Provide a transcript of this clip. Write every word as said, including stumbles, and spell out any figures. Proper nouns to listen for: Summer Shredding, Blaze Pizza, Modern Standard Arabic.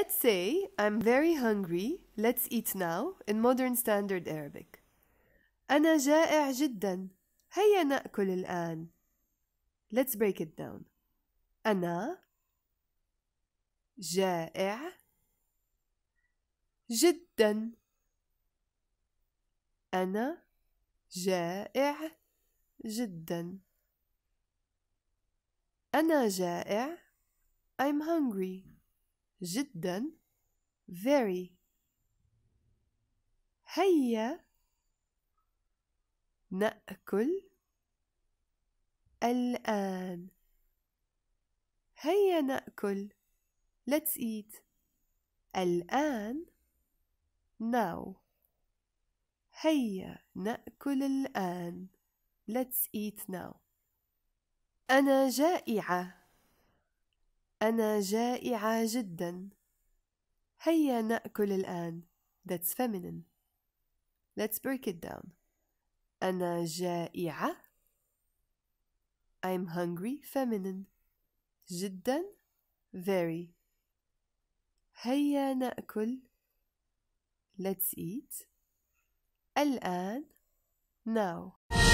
Let's say I'm very hungry, let's eat now, in Modern Standard Arabic. أنا جائع جدا, هيا نأكل الآن. Let's break it down. أنا جائع جدا. أنا جائع جدا. أنا جائع. I'm hungry. جدا. Very. هيا نأكل الآن. هيا نأكل. Let's eat. الآن. Now. هيا نأكل الآن. Let's eat now. أنا جائعة. أنا جائعة جدا. هيا نأكل الآن. That's feminine. Let's break it down. أنا جائعة. I'm hungry. Feminine. جدا. Very. هيا نأكل. Let's eat. الآن. Now.